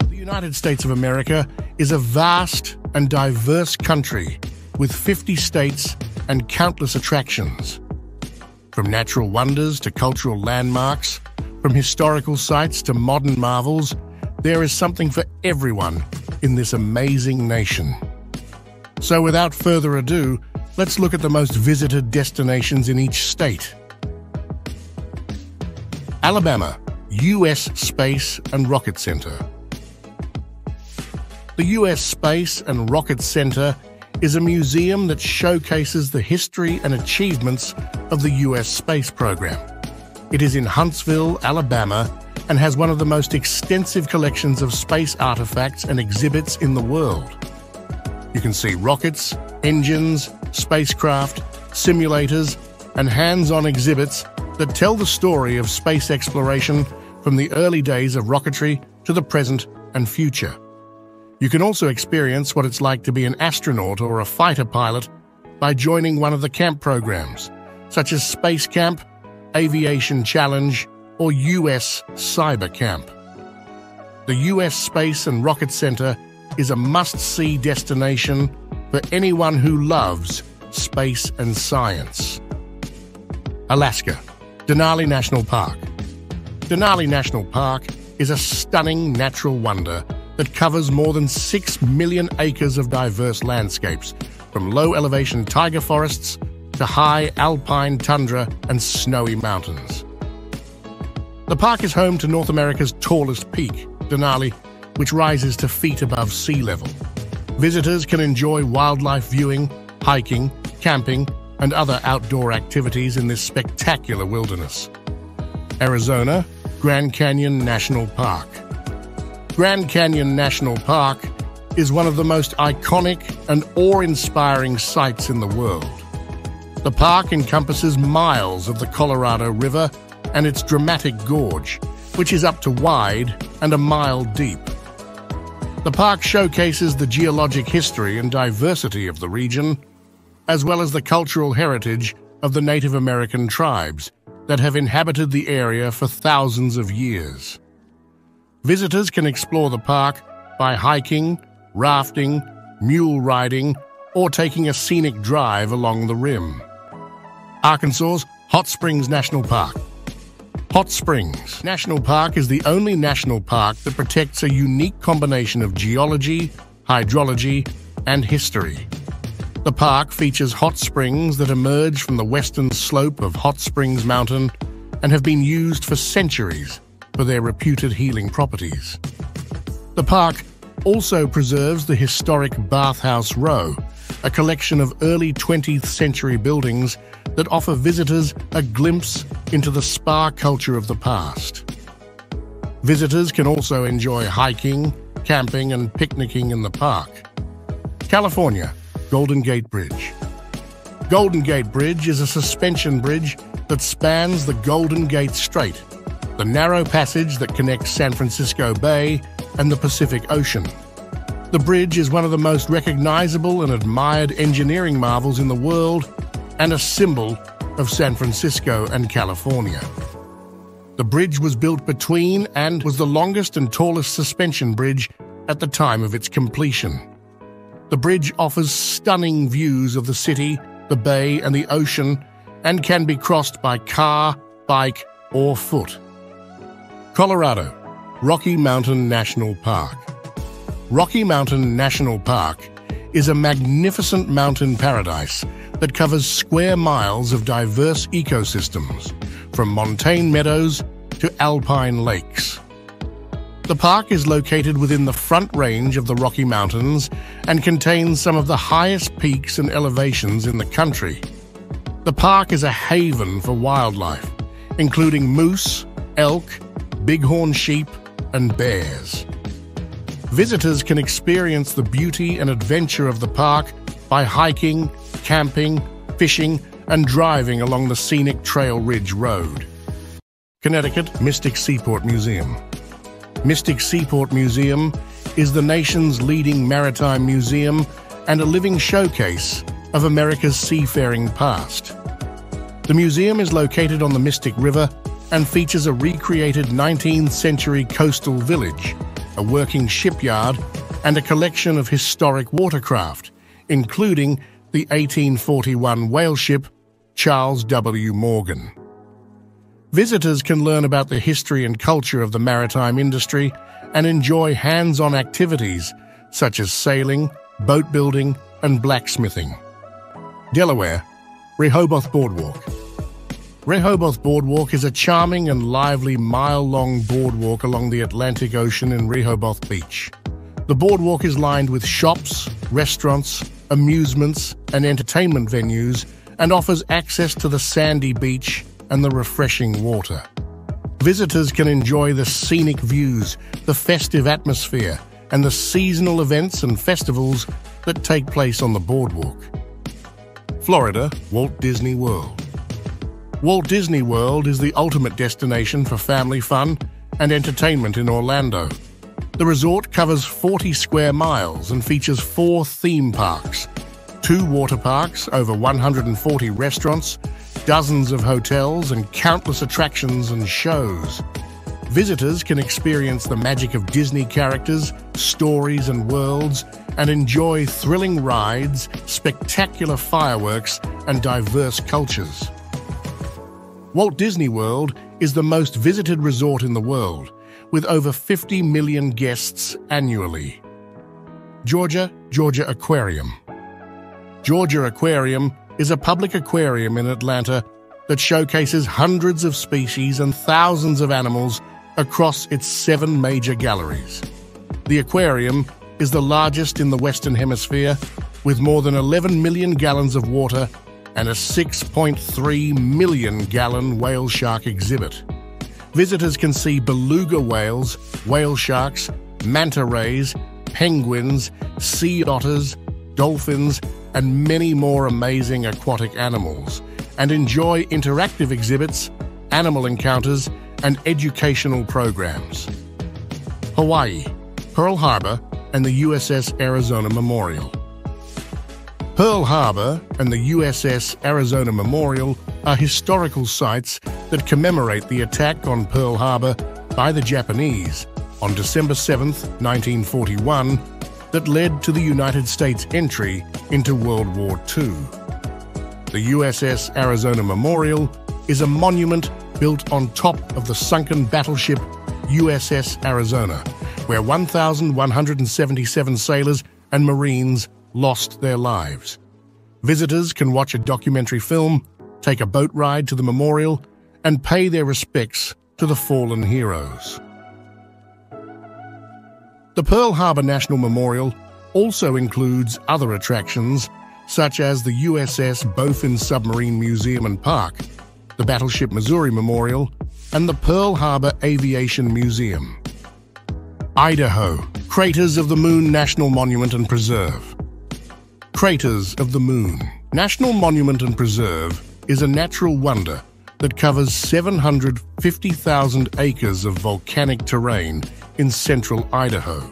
The United States of America is a vast and diverse country with 50 states and countless attractions. From natural wonders to cultural landmarks, from historical sites to modern marvels, there is something for everyone in this amazing nation. So without further ado, let's look at the most visited destinations in each state. Alabama, U.S. Space and Rocket Center. The U.S. Space and Rocket Center is a museum that showcases the history and achievements of the U.S. space program. It is in Huntsville, Alabama, and has one of the most extensive collections of space artifacts and exhibits in the world. You can see rockets, engines, spacecraft, simulators, and hands-on exhibits that tell the story of space exploration from the early days of rocketry to the present and future. You can also experience what it's like to be an astronaut or a fighter pilot by joining one of the camp programs, such as Space Camp, Aviation Challenge, or U.S. Cyber Camp. The U.S. Space and Rocket Center is a must-see destination for anyone who loves space and science. Alaska, Denali National Park. Denali National Park is a stunning natural wonder that covers more than 6 million acres of diverse landscapes, from low-elevation tiger forests to high alpine tundra and snowy mountains. The park is home to North America's tallest peak, Denali, which rises to feet above sea level. Visitors can enjoy wildlife viewing, hiking, camping, and other outdoor activities in this spectacular wilderness. Arizona, Grand Canyon National Park. Grand Canyon National Park is one of the most iconic and awe-inspiring sights in the world. The park encompasses miles of the Colorado River and its dramatic gorge, which is up to wide and a mile deep. The park showcases the geologic history and diversity of the region, as well as the cultural heritage of the Native American tribes that have inhabited the area for thousands of years. Visitors can explore the park by hiking, rafting, mule riding, or taking a scenic drive along the rim. Arkansas's Hot Springs National Park. Hot Springs National Park is the only national park that protects a unique combination of geology, hydrology, and history. The park features hot springs that emerge from the western slope of Hot Springs Mountain and have been used for centuries for their reputed healing properties. The park also preserves the historic Bathhouse Row, a collection of early 20th century buildings that offer visitors a glimpse into the spa culture of the past. Visitors can also enjoy hiking, camping, and picnicking in the park. California, Golden Gate Bridge. Golden Gate Bridge is a suspension bridge that spans the Golden Gate Strait, the narrow passage that connects San Francisco Bay and the Pacific Ocean. The bridge is one of the most recognizable and admired engineering marvels in the world and a symbol of San Francisco and California. The bridge was built between and was the longest and tallest suspension bridge at the time of its completion. The bridge offers stunning views of the city, the bay, and the ocean, and can be crossed by car, bike, or foot. Colorado, Rocky Mountain National Park. Rocky Mountain National Park is a magnificent mountain paradise that covers square miles of diverse ecosystems, from montane meadows to alpine lakes. The park is located within the Front Range of the Rocky Mountains and contains some of the highest peaks and elevations in the country. The park is a haven for wildlife, including moose, elk, bighorn sheep, and bears. Visitors can experience the beauty and adventure of the park by hiking, camping, fishing, and driving along the scenic Trail Ridge Road. Connecticut, Mystic Seaport Museum. Mystic Seaport Museum is the nation's leading maritime museum and a living showcase of America's seafaring past. The museum is located on the Mystic River and features a recreated 19th century coastal village, a working shipyard, and a collection of historic watercraft, including the 1841 whale ship Charles W. Morgan. Visitors can learn about the history and culture of the maritime industry and enjoy hands-on activities such as sailing, boat building, and blacksmithing. Delaware, Rehoboth Boardwalk. Rehoboth Boardwalk is a charming and lively mile-long boardwalk along the Atlantic Ocean in Rehoboth Beach. The boardwalk is lined with shops, restaurants, amusements, and entertainment venues, and offers access to the sandy beach and the refreshing water. Visitors can enjoy the scenic views, the festive atmosphere, and the seasonal events and festivals that take place on the boardwalk. Florida, Walt Disney World. Walt Disney World is the ultimate destination for family fun and entertainment in Orlando. The resort covers 40 square miles and features 4 theme parks, 2 water parks, over 140 restaurants, dozens of hotels, and countless attractions and shows. Visitors can experience the magic of Disney characters, stories, and worlds, and enjoy thrilling rides, spectacular fireworks, and diverse cultures. Walt Disney World is the most visited resort in the world, with over 50 million guests annually. Georgia Aquarium. Georgia Aquarium is a public aquarium in Atlanta that showcases hundreds of species and thousands of animals across its 7 major galleries. The aquarium is the largest in the Western Hemisphere, with more than 11 million gallons of water and a 6.3 million gallon whale shark exhibit. Visitors can see beluga whales, whale sharks, manta rays, penguins, sea otters, dolphins, and many more amazing aquatic animals, and enjoy interactive exhibits, animal encounters, and educational programs. Hawaii, Pearl Harbor, and the USS Arizona Memorial. Pearl Harbor and the USS Arizona Memorial are historical sites that commemorate the attack on Pearl Harbor by the Japanese on December 7, 1941, that led to the United States' entry into World War II. The USS Arizona Memorial is a monument built on top of the sunken battleship USS Arizona, where 1,177 sailors and Marines lost their lives. Visitors can watch a documentary film, take a boat ride to the memorial, and pay their respects to the fallen heroes. The Pearl Harbor National Memorial also includes other attractions, such as the USS Bowfin Submarine Museum and Park, the Battleship Missouri Memorial, and the Pearl Harbor Aviation Museum. Idaho, Craters of the Moon National Monument and Preserve. Craters of the Moon National Monument and Preserve is a natural wonder that covers 750,000 acres of volcanic terrain in central Idaho.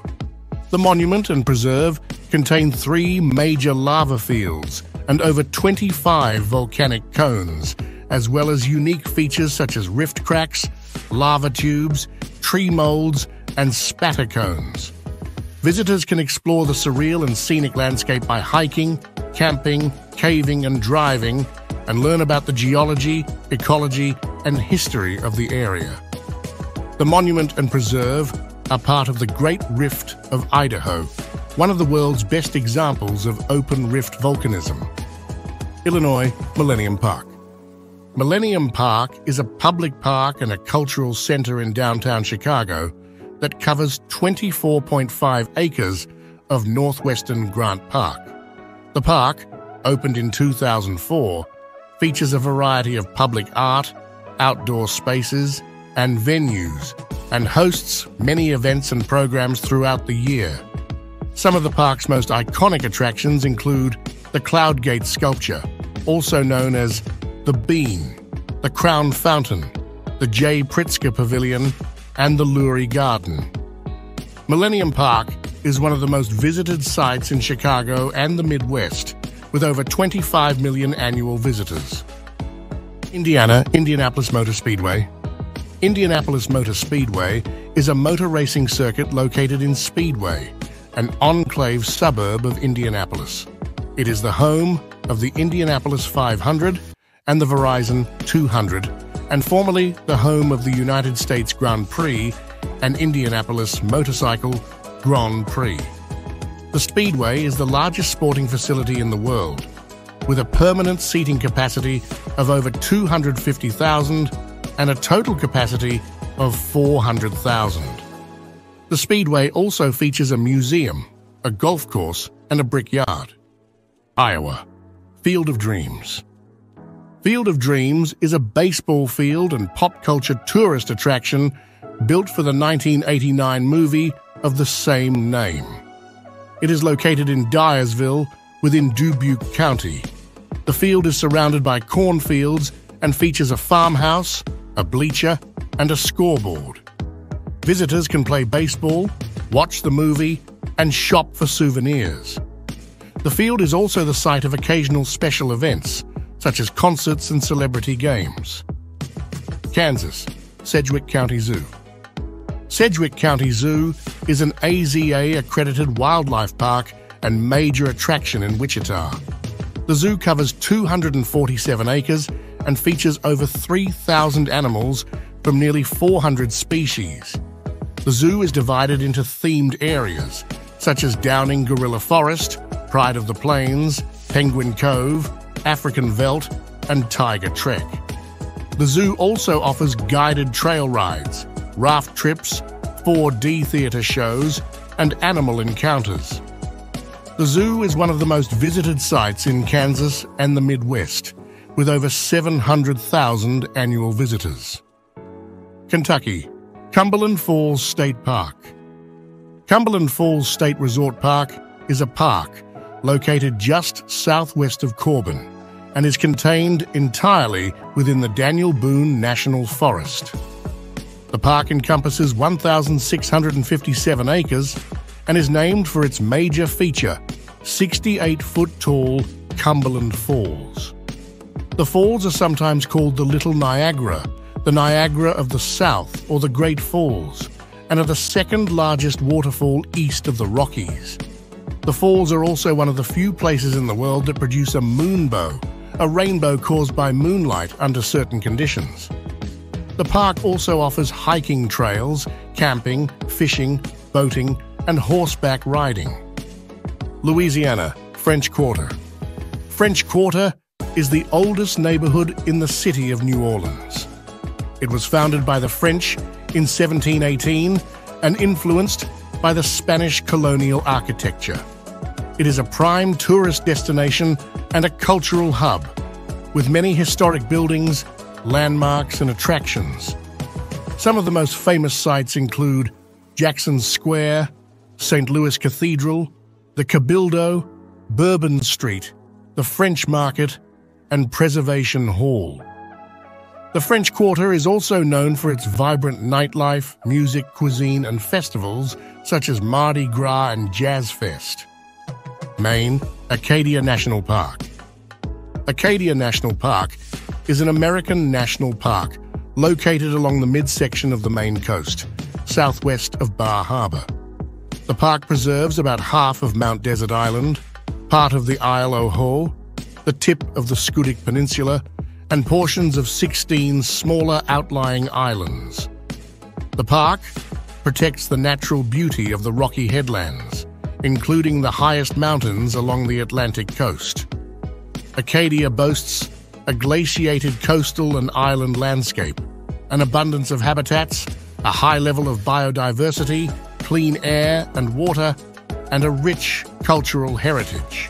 The monument and preserve contain 3 major lava fields and over 25 volcanic cones, as well as unique features such as rift cracks, lava tubes, tree molds, and spatter cones. Visitors can explore the surreal and scenic landscape by hiking, camping, caving, and driving, and learn about the geology, ecology, and history of the area. The monument and preserve are part of the Great Rift of Idaho, one of the world's best examples of open rift volcanism. Illinois, Millennium Park. Millennium Park is a public park and a cultural center in downtown Chicago that covers 24.5 acres of northwestern Grant Park. The park, opened in 2004, features a variety of public art, outdoor spaces, and venues, and hosts many events and programs throughout the year. Some of the park's most iconic attractions include the Cloud Gate sculpture, also known as the Bean, the Crown Fountain, the J. Pritzker Pavilion, and the Lurie Garden. Millennium Park is one of the most visited sites in Chicago and the Midwest, with over 25 million annual visitors. Indianapolis Motor Speedway. Indianapolis Motor Speedway is a motor racing circuit located in Speedway, an enclave suburb of Indianapolis. It is the home of the Indianapolis 500 and the Verizon 200, and formerly the home of the United States Grand Prix and Indianapolis Motorcycle Grand Prix. The Speedway is the largest sporting facility in the world, with a permanent seating capacity of over 250,000 and a total capacity of 400,000. The Speedway also features a museum, a golf course, and a brickyard. Iowa. Field of Dreams. Field of Dreams is a baseball field and pop culture tourist attraction built for the 1989 movie of the same name. It is located in Dyersville, within Dubuque County. The field is surrounded by cornfields and features a farmhouse, a bleacher, and a scoreboard. Visitors can play baseball, watch the movie, and shop for souvenirs. The field is also the site of occasional special events, such as concerts and celebrity games. Kansas, Sedgwick County Zoo. Sedgwick County Zoo is an AZA-accredited wildlife park and major attraction in Wichita. The zoo covers 247 acres and features over 3,000 animals from nearly 400 species. The zoo is divided into themed areas, such as Downing Gorilla Forest, Pride of the Plains, Penguin Cove, African Veldt, and Tiger Trek. The zoo also offers guided trail rides, raft trips, 4D theater shows, and animal encounters. The zoo is one of the most visited sites in Kansas and the Midwest, with over 700,000 annual visitors. Kentucky, Cumberland Falls State Park. Cumberland Falls State Resort Park is a park located just southwest of Corbin and is contained entirely within the Daniel Boone National Forest. The park encompasses 1,657 acres and is named for its major feature, 68-foot-tall Cumberland Falls. The falls are sometimes called the Little Niagara, the Niagara of the South, or the Great Falls, and are the second-largest waterfall east of the Rockies. The falls are also one of the few places in the world that produce a moonbow, a rainbow caused by moonlight under certain conditions. The park also offers hiking trails, camping, fishing, boating, and horseback riding. Louisiana, French Quarter. French Quarter is the oldest neighborhood in the city of New Orleans. It was founded by the French in 1718 and influenced by the Spanish colonial architecture. It is a prime tourist destination and a cultural hub, with many historic buildings, landmarks, and attractions. Some of the most famous sites include Jackson Square, St. Louis Cathedral, the Cabildo, Bourbon Street, the French Market, and Preservation Hall. The French Quarter is also known for its vibrant nightlife, music, cuisine, and festivals such as Mardi Gras and Jazz Fest. Maine, Acadia National Park. Acadia National Park is an American national park located along the midsection of the Maine coast, southwest of Bar Harbor. The park preserves about half of Mount Desert Island, part of the Isle aux Hauts, the tip of the Scudic Peninsula, and portions of 16 smaller outlying islands. The park protects the natural beauty of the Rocky Headlands, including the highest mountains along the Atlantic coast. Acadia boasts a glaciated coastal and island landscape, an abundance of habitats, a high level of biodiversity, clean air and water, and a rich cultural heritage.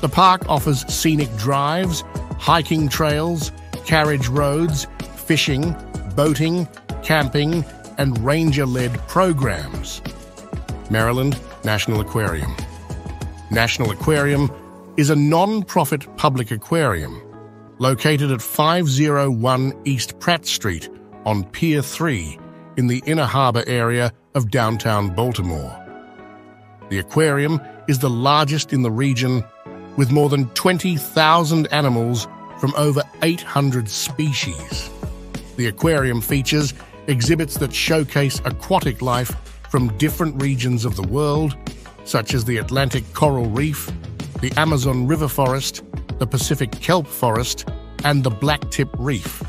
The park offers scenic drives, hiking trails, carriage roads, fishing, boating, camping, and ranger-led programs. Maryland National Aquarium. National Aquarium is a non-profit public aquarium located at 501 East Pratt Street on Pier 3 in the Inner Harbor area of downtown Baltimore. The aquarium is the largest in the region with more than 20,000 animals from over 800 species. The aquarium features exhibits that showcase aquatic life from different regions of the world, such as the Atlantic coral reef, the Amazon river forest, the Pacific kelp forest, and the blacktip reef.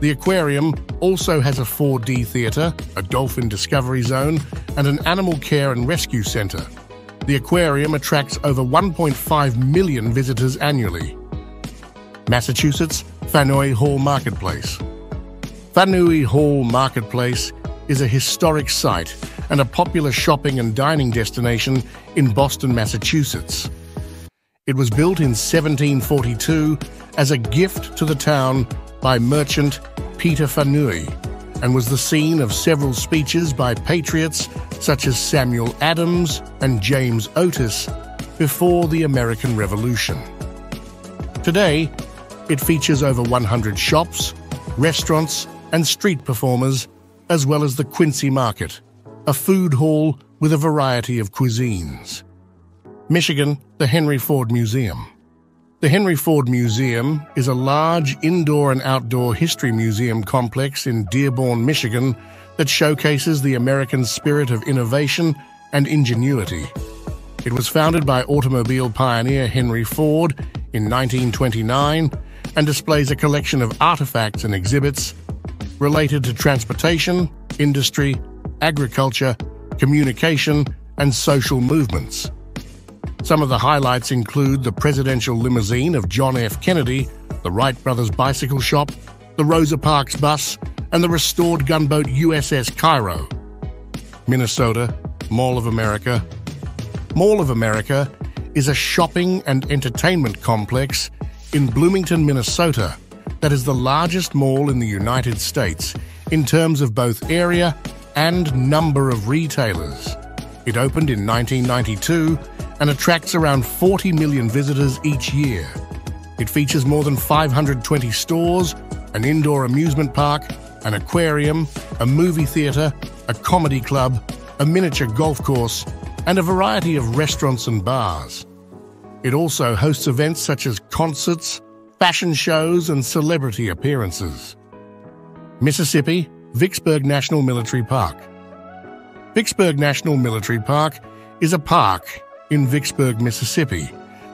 The aquarium also has a 4D theater, a dolphin discovery zone, and an animal care and rescue center. The aquarium attracts over 1.5 million visitors annually. Massachusetts Faneuil Hall Marketplace. Faneuil Hall Marketplace is a historic site and a popular shopping and dining destination in Boston, Massachusetts. It was built in 1742 as a gift to the town by merchant Peter Faneuil and was the scene of several speeches by patriots such as Samuel Adams and James Otis before the American Revolution. Today, it features over 100 shops, restaurants, and street performers, as well as the Quincy Market, a food hall with a variety of cuisines. Michigan, the Henry Ford Museum. The Henry Ford Museum is a large indoor and outdoor history museum complex in Dearborn, Michigan, that showcases the American spirit of innovation and ingenuity. It was founded by automobile pioneer Henry Ford in 1929 and displays a collection of artifacts and exhibits related to transportation, industry, agriculture, communication, and social movements. Some of the highlights include the presidential limousine of John F. Kennedy, the Wright Brothers bicycle shop, the Rosa Parks bus, and the restored gunboat USS Cairo. Minnesota, Mall of America. Mall of America is a shopping and entertainment complex in Bloomington, Minnesota, that is the largest mall in the United States in terms of both area and number of retailers. It opened in 1992 and attracts around 40 million visitors each year. It features more than 520 stores, an indoor amusement park, an aquarium, a movie theater, a comedy club, a miniature golf course, and a variety of restaurants and bars. It also hosts events such as concerts, fashion shows, and celebrity appearances. Mississippi, Vicksburg National Military Park. Vicksburg National Military Park is a park in Vicksburg, Mississippi,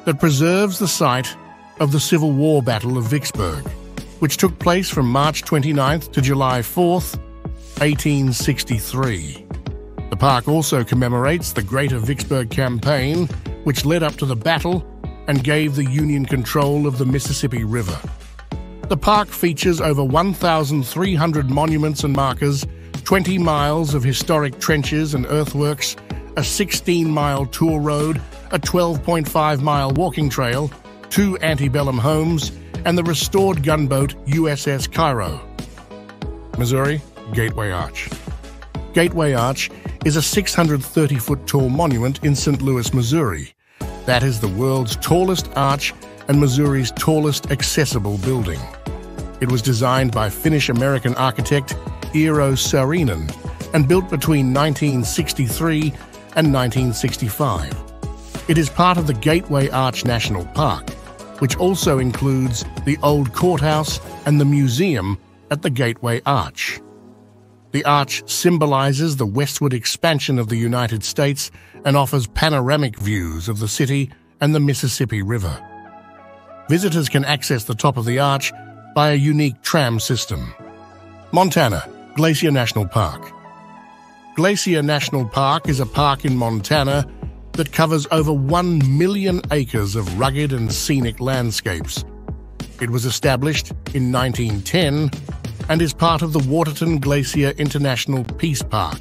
that preserves the site of the Civil War Battle of Vicksburg, which took place from March 29th to July 4th, 1863. The park also commemorates the Greater Vicksburg Campaign, which led up to the battle and gave the Union control of the Mississippi River. The park features over 1,300 monuments and markers, 20 miles of historic trenches and earthworks, a 16-mile tour road, a 12.5-mile walking trail, 2 antebellum homes, and the restored gunboat USS Cairo. Missouri, Gateway Arch. Gateway Arch is a 630-foot tall monument in St. Louis, Missouri. That is the world's tallest arch and Missouri's tallest accessible building. It was designed by Finnish-American architect Eero Saarinen and built between 1963 and 1965. It is part of the Gateway Arch National Park, which also includes the old courthouse and the museum at the Gateway Arch. The arch symbolizes the westward expansion of the United States and offers panoramic views of the city and the Mississippi River. Visitors can access the top of the arch by a unique tram system. Montana, Glacier National Park. Glacier National Park is a park in Montana that covers over 1 million acres of rugged and scenic landscapes. It was established in 1910 and is part of the Waterton Glacier International Peace Park,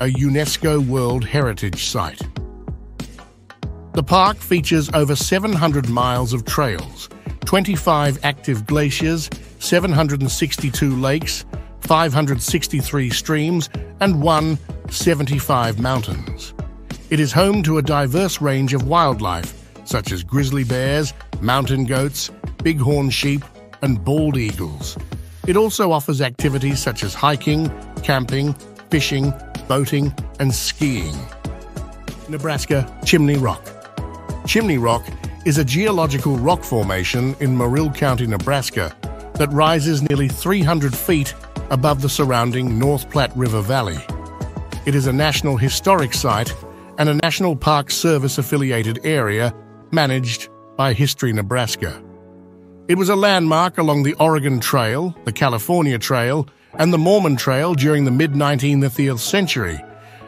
a UNESCO World Heritage Site. The park features over 700 miles of trails, 25 active glaciers, 762 lakes, 563 streams, and 175 mountains. It is home to a diverse range of wildlife, such as grizzly bears, mountain goats, bighorn sheep, and bald eagles. It also offers activities such as hiking, camping, fishing, boating, and skiing. Nebraska, Chimney Rock. Chimney Rock is a geological rock formation in Merrill County, Nebraska, that rises nearly 300 feet above the surrounding North Platte River Valley. It is a National Historic Site and a National Park Service-affiliated area managed by History Nebraska. It was a landmark along the Oregon Trail, the California Trail, and the Mormon Trail during the mid-19th century,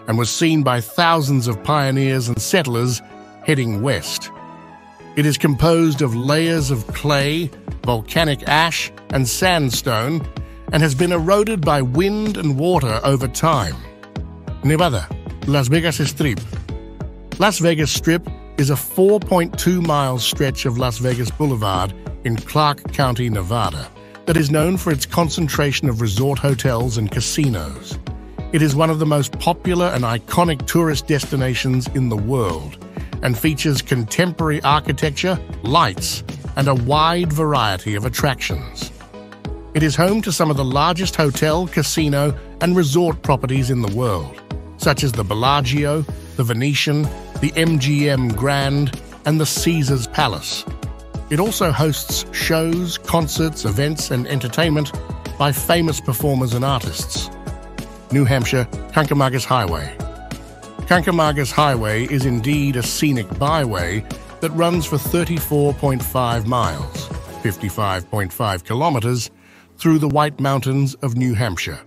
and was seen by thousands of pioneers and settlers heading west. It is composed of layers of clay, volcanic ash, and sandstone, and has been eroded by wind and water over time. Nevada, Las Vegas Strip. Las Vegas Strip is a 4.2-mile stretch of Las Vegas Boulevard in Clark County, Nevada, that is known for its concentration of resort hotels and casinos. It is one of the most popular and iconic tourist destinations in the world, and features contemporary architecture, lights, and a wide variety of attractions. It is home to some of the largest hotel, casino, and resort properties in the world, such as the Bellagio, the Venetian, the MGM Grand, and the Caesars Palace. It also hosts shows, concerts, events, and entertainment by famous performers and artists. New Hampshire, Kankermangas Highway. Kankermangas Highway is indeed a scenic byway that runs for 34.5 miles, 55.5 kilometers, through the White Mountains of New Hampshire.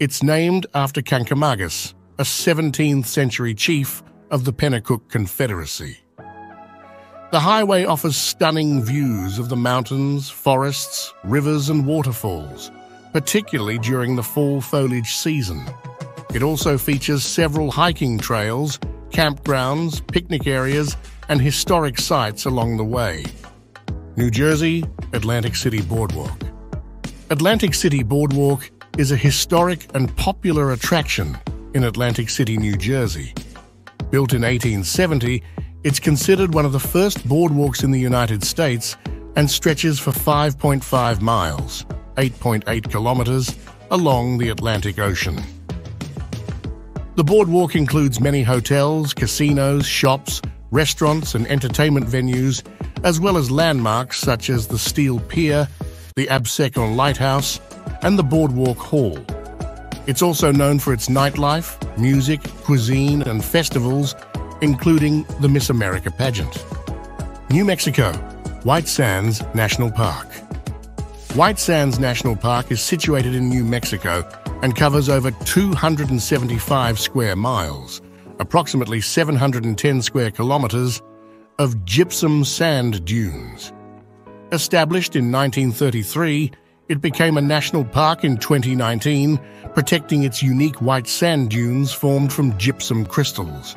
It's named after Kankermangas, a 17th century chief of the Pennacook Confederacy. The highway offers stunning views of the mountains, forests, rivers, and waterfalls, particularly during the fall foliage season. It also features several hiking trails, campgrounds, picnic areas, and historic sites along the way. New Jersey, Atlantic City Boardwalk. Atlantic City Boardwalk is a historic and popular attraction in Atlantic City, New Jersey. Built in 1870, it's considered one of the first boardwalks in the United States and stretches for 5.5 miles, 8.8 kilometers, along the Atlantic Ocean. The boardwalk includes many hotels, casinos, shops, restaurants, and entertainment venues, as well as landmarks such as the Steel Pier, the Absecon Lighthouse, and the Boardwalk Hall. It's also known for its nightlife, music, cuisine, and festivals, including the Miss America pageant. New Mexico, White Sands National Park. White Sands National Park is situated in New Mexico and covers over 275 square miles, approximately 710 square kilometers, of gypsum sand dunes. Established in 1933, it became a national park in 2019, protecting its unique white sand dunes formed from gypsum crystals.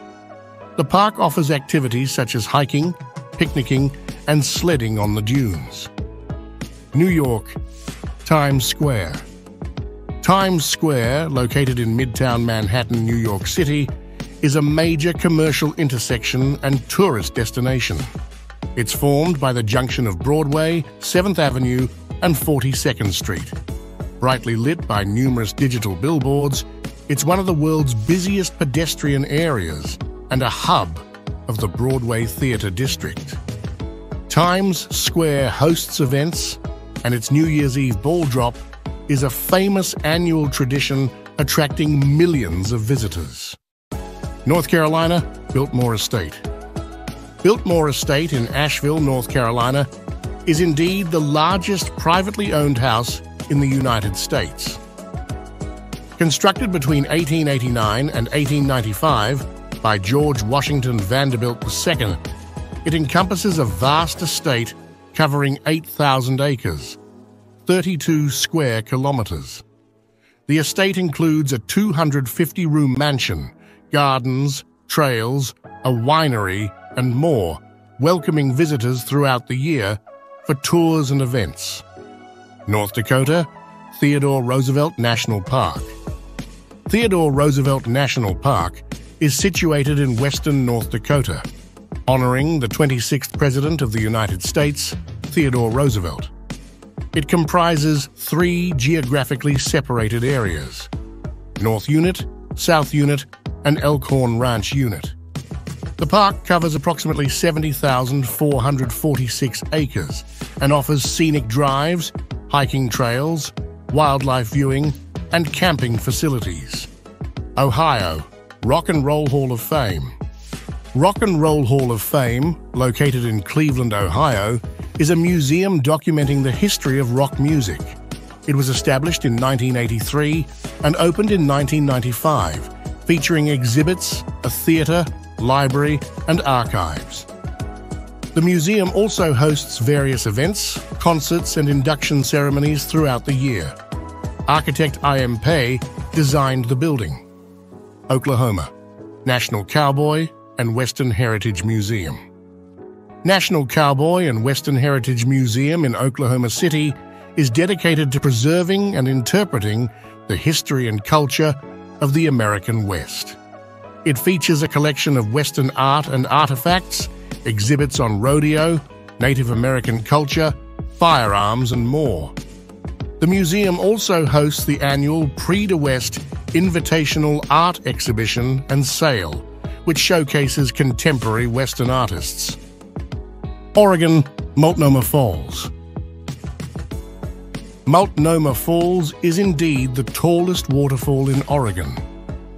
The park offers activities such as hiking, picnicking, and sledding on the dunes. New York, Times Square. Times Square, located in Midtown Manhattan, New York City, is a major commercial intersection and tourist destination. It's formed by the junction of Broadway, 7th Avenue, and 42nd Street. Brightly lit by numerous digital billboards, it's one of the world's busiest pedestrian areas and a hub of the Broadway Theatre District. Times Square hosts events, and its New Year's Eve ball drop is a famous annual tradition attracting millions of visitors. North Carolina, Biltmore Estate. Biltmore Estate in Asheville, North Carolina, is indeed the largest privately owned house in the United States. Constructed between 1889 and 1895 by George Washington Vanderbilt II, it encompasses a vast estate covering 8,000 acres, 32 square kilometers. The estate includes a 250-room mansion, gardens, trails, a winery, and more, welcoming visitors throughout the year for tours and events. North Dakota, Theodore Roosevelt National Park. Theodore Roosevelt National Park is situated in western North Dakota, honoring the 26th President of the United States, Theodore Roosevelt. It comprises three geographically separated areas: North Unit, South Unit, and Elkhorn Ranch Unit. The park covers approximately 70,446 acres and offers scenic drives, hiking trails, wildlife viewing, and camping facilities. Ohio, Rock and Roll Hall of Fame. Rock and Roll Hall of Fame, located in Cleveland, Ohio, is a museum documenting the history of rock music. It was established in 1983 and opened in 1995, featuring exhibits, a theater, library, and archives. The museum also hosts various events, concerts, and induction ceremonies throughout the year. Architect I.M. Pei designed the building. Oklahoma, National Cowboy and Western Heritage Museum. National Cowboy and Western Heritage Museum in Oklahoma City is dedicated to preserving and interpreting the history and culture of the American West. It features a collection of Western art and artifacts, exhibits on rodeo, Native American culture, firearms, and more. The museum also hosts the annual Prix de West Invitational Art Exhibition and Sale, which showcases contemporary Western artists. Oregon, Multnomah Falls. Multnomah Falls is indeed the tallest waterfall in Oregon,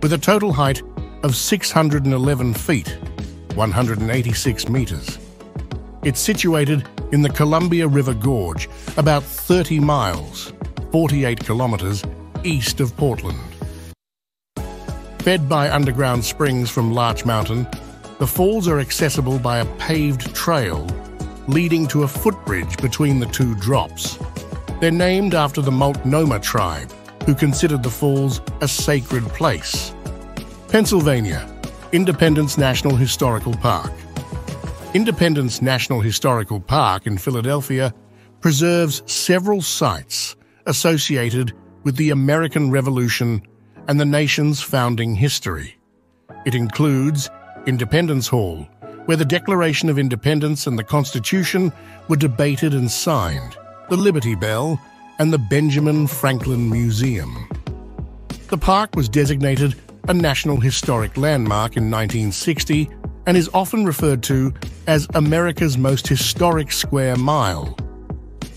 with a total height of 611 feet, 186 meters. It's situated in the Columbia River Gorge, about 30 miles, 48 kilometers east of Portland. Fed by underground springs from Larch Mountain, the falls are accessible by a paved trail leading to a footbridge between the two drops. They're named after the Multnomah tribe, who considered the falls a sacred place. Pennsylvania, Independence National Historical Park. Independence National Historical Park in Philadelphia preserves several sites associated with the American Revolution and the nation's founding history. It includes Independence Hall, where the Declaration of Independence and the Constitution were debated and signed, the Liberty Bell, and the Benjamin Franklin Museum. The park was designated a National Historic Landmark in 1960 and is often referred to as America's most historic square mile.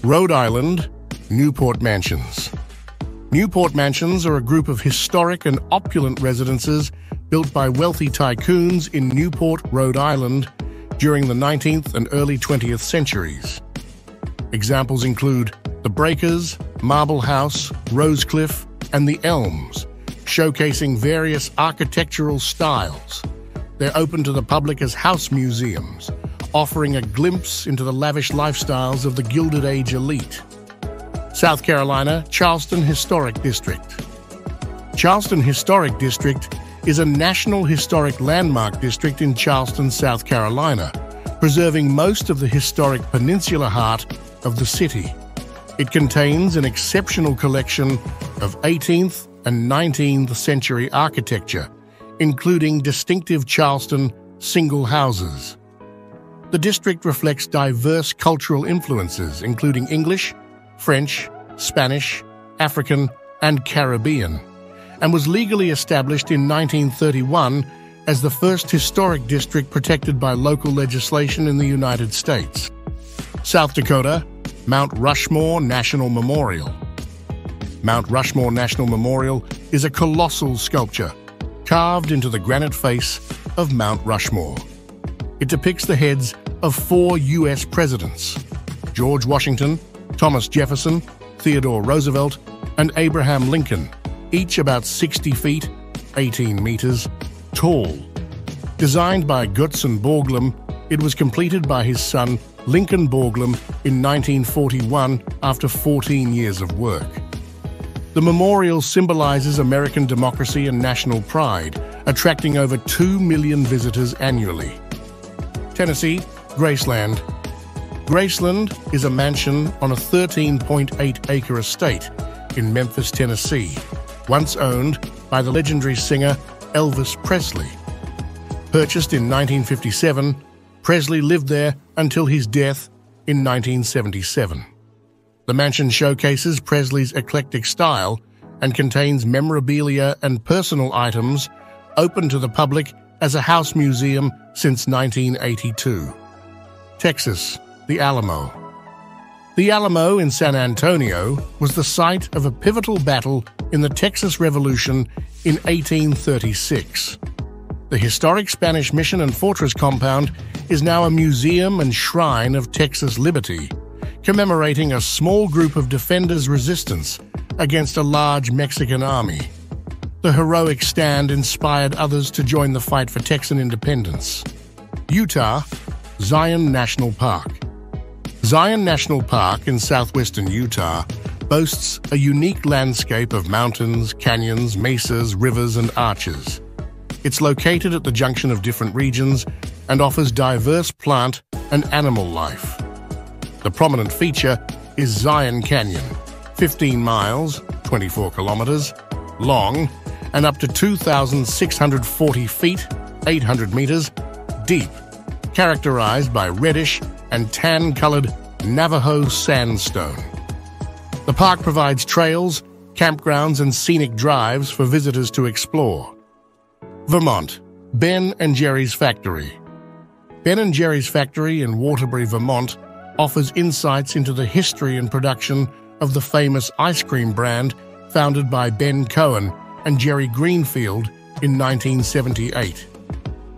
Rhode Island, Newport Mansions. Newport Mansions are a group of historic and opulent residences built by wealthy tycoons in Newport, Rhode Island during the 19th and early 20th centuries. Examples include The Breakers, Marble House, Rosecliff, and The Elms, showcasing various architectural styles. They're open to the public as house museums, offering a glimpse into the lavish lifestyles of the Gilded Age elite. South Carolina, Charleston Historic District. Charleston Historic District is a National Historic Landmark District in Charleston, South Carolina, preserving most of the historic peninsular heart of the city. It contains an exceptional collection of 18th and 19th century architecture, including distinctive Charleston single houses. The district reflects diverse cultural influences, including English, French, Spanish, African, and Caribbean, and was legally established in 1931 as the first historic district protected by local legislation in the United States. South Dakota, Mount Rushmore National Memorial. Mount Rushmore National Memorial is a colossal sculpture carved into the granite face of Mount Rushmore. It depicts the heads of 4 U.S. presidents, George Washington, Thomas Jefferson, Theodore Roosevelt, and Abraham Lincoln, each about 60 feet, 18 meters, tall. Designed by Gutzon Borglum, it was completed by his son, Lincoln Borglum, in 1941 after 14 years of work. The memorial symbolizes American democracy and national pride, attracting over 2 million visitors annually. Tennessee, Graceland. Graceland is a mansion on a 13.8-acre estate in Memphis, Tennessee, once owned by the legendary singer Elvis Presley. Purchased in 1957, Presley lived there until his death in 1977. The mansion showcases Presley's eclectic style and contains memorabilia and personal items open to the public as a house museum since 1982. Texas, the Alamo. The Alamo in San Antonio was the site of a pivotal battle in the Texas Revolution in 1836. The historic Spanish Mission and Fortress compound is now a museum and shrine of Texas liberty, commemorating a small group of defenders' resistance against a large Mexican army. The heroic stand inspired others to join the fight for Texan independence. Utah, Zion National Park. Zion National Park in southwestern Utah boasts a unique landscape of mountains, canyons, mesas, rivers, and arches. It's located at the junction of different regions and offers diverse plant and animal life. The prominent feature is Zion Canyon, 15 miles, 24 kilometers, long and up to 2,640 feet, 800 meters, deep, characterized by reddish and tan-colored Navajo sandstone. The park provides trails, campgrounds, and scenic drives for visitors to explore. Vermont, Ben & Jerry's Factory. Ben & Jerry's Factory in Waterbury, Vermont, offers insights into the history and production of the famous ice cream brand founded by Ben Cohen and Jerry Greenfield in 1978.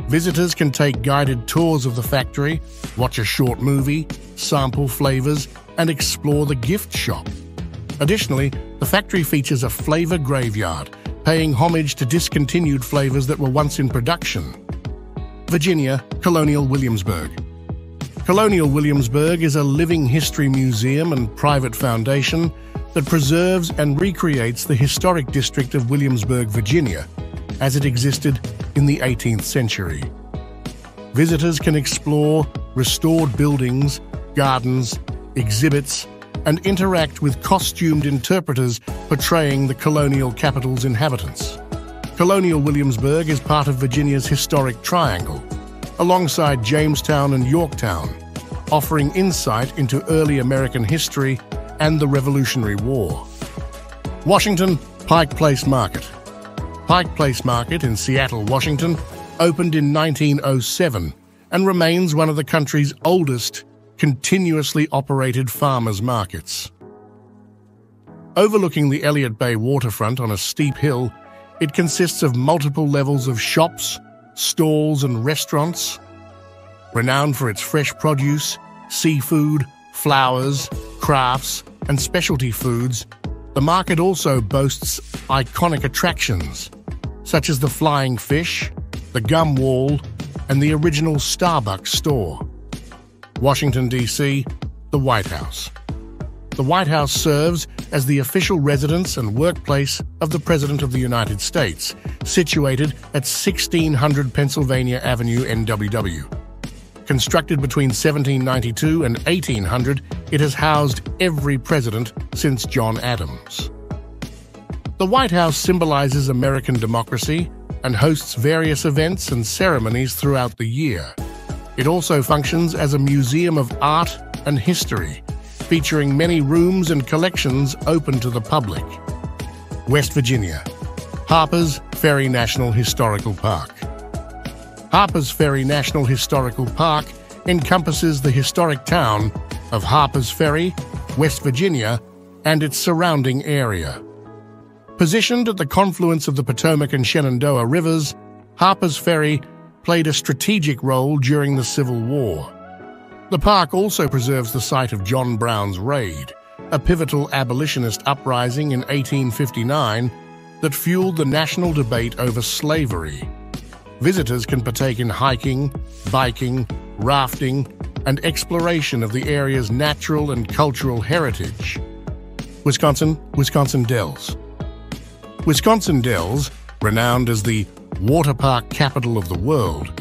Visitors can take guided tours of the factory, watch a short movie, sample flavors, and explore the gift shop. Additionally, the factory features a flavor graveyard, paying homage to discontinued flavors that were once in production. Virginia, Colonial Williamsburg. Colonial Williamsburg is a living history museum and private foundation that preserves and recreates the historic district of Williamsburg, Virginia, as it existed in the 18th century. Visitors can explore restored buildings, gardens, exhibits, and interact with costumed interpreters portraying the colonial capital's inhabitants. Colonial Williamsburg is part of Virginia's historic triangle, alongside Jamestown and Yorktown, offering insight into early American history and the Revolutionary War. Washington, Pike Place Market. Pike Place Market in Seattle, Washington, opened in 1907 and remains one of the country's oldest continuously operated farmers' markets. Overlooking the Elliott Bay waterfront on a steep hill, it consists of multiple levels of shops, stalls, and restaurants. Renowned for its fresh produce, seafood, flowers, crafts, and specialty foods, the market also boasts iconic attractions, such as the Flying Fish, the Gum Wall, and the original Starbucks store. Washington, D.C., the White House. The White House serves as the official residence and workplace of the President of the United States, situated at 1600 Pennsylvania Avenue, NWW. Constructed between 1792 and 1800, it has housed every president since John Adams. The White House symbolizes American democracy and hosts various events and ceremonies throughout the year. It also functions as a museum of art and history, featuring many rooms and collections open to the public. West Virginia, Harpers Ferry National Historical Park. Harpers Ferry National Historical Park encompasses the historic town of Harpers Ferry, West Virginia, and its surrounding area. Positioned at the confluence of the Potomac and Shenandoah rivers, Harpers Ferry played a strategic role during the Civil War. The park also preserves the site of John Brown's raid, a pivotal abolitionist uprising in 1859 that fueled the national debate over slavery. Visitors can partake in hiking, biking, rafting, and exploration of the area's natural and cultural heritage. Wisconsin Dells. Wisconsin Dells, renowned as the water park capital of the world,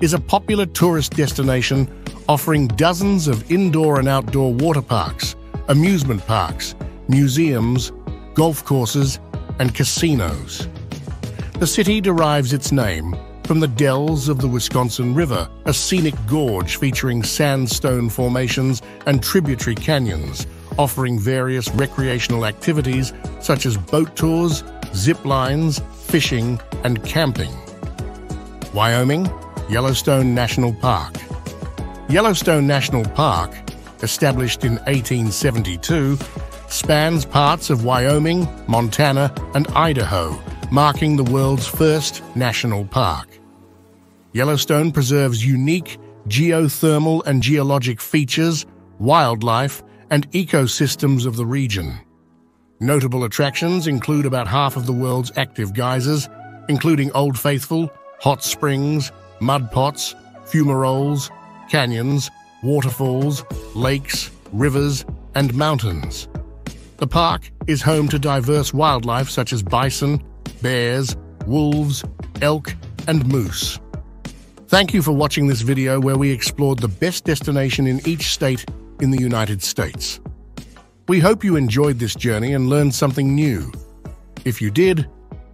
is a popular tourist destination offering dozens of indoor and outdoor water parks, amusement parks, museums, golf courses, and casinos. The city derives its name from the dells of the Wisconsin River, a scenic gorge featuring sandstone formations and tributary canyons, offering various recreational activities such as boat tours, zip lines, fishing, and camping. Wyoming, Yellowstone National Park. Yellowstone National Park, established in 1872, spans parts of Wyoming, Montana, and Idaho, marking the world's first national park. Yellowstone preserves unique geothermal and geologic features, wildlife, and ecosystems of the region. Notable attractions include about half of the world's active geysers, including Old Faithful, hot springs, mud pots, fumaroles, canyons, waterfalls, lakes, rivers, and mountains. The park is home to diverse wildlife such as bison, bears, wolves, elk, and moose. Thank you for watching this video where we explored the best destination in each state in the United States. We hope you enjoyed this journey and learned something new. If you did,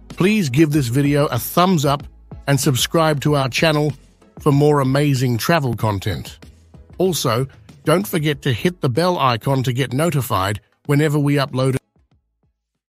please give this video a thumbs up and subscribe to our channel for more amazing travel content. Also, don't forget to hit the bell icon to get notified whenever we upload